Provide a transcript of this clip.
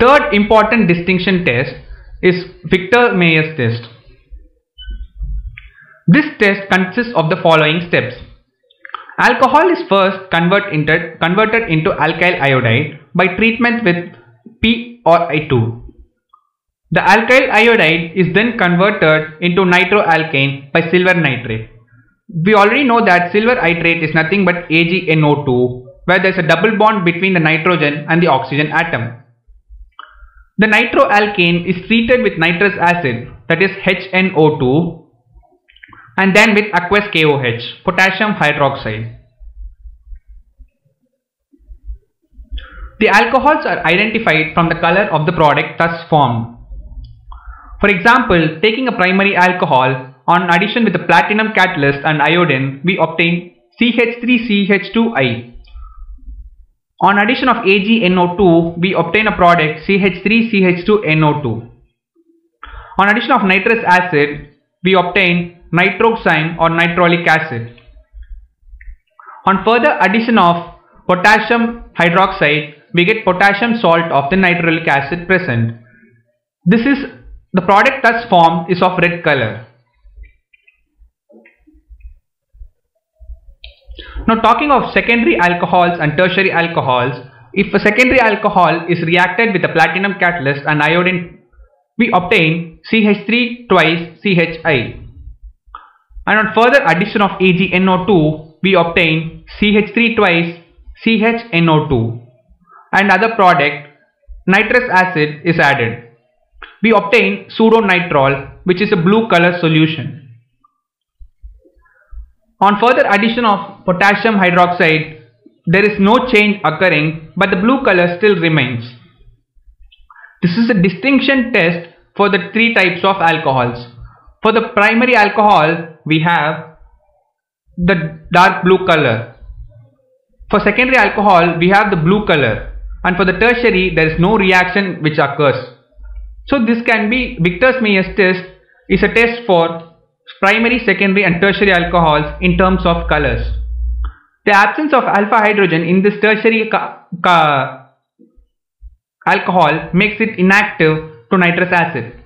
Third important distinction test is Victor Meyer's test. This test consists of the following steps. Alcohol is first converted into alkyl iodide by treatment with P or I2. The alkyl iodide is then converted into nitroalkane by silver nitrate. We already know that silver nitrate is nothing but AgNO2, where there is a double bond between the nitrogen and the oxygen atom. The nitroalkane is treated with nitrous acid, that is HNO2, and then with aqueous KOH, potassium hydroxide. The alcohols are identified from the color of the product thus formed. For example, taking a primary alcohol on addition with a platinum catalyst and iodine, we obtain CH3CH2I. On addition of AgNO2, we obtain a product CH3CH2NO2. On addition of nitrous acid, we obtain nitroxime or nitrolic acid. On further addition of potassium hydroxide, we get potassium salt of the nitrolic acid present. The product thus formed is of red color. Now, talking of secondary alcohols and tertiary alcohols, if a secondary alcohol is reacted with a platinum catalyst and iodine, we obtain CH3CH2I. And on further addition of AgNO2, we obtain CH3CH2NO2, and other product nitrous acid is added. We obtain pseudonitrol, which is a blue color solution. On further addition of potassium hydroxide, there is no change occurring, but the blue color still remains. This is a distinction test for the three types of alcohols. For the primary alcohol, we have the dark blue color. For secondary alcohol, we have the blue color. And for the tertiary, there is no reaction which occurs. So this can be Victor Meyer's test is a test for primary, secondary and tertiary alcohols in terms of colors. The absence of alpha hydrogen in this tertiary alcohol makes it inactive to nitrous acid.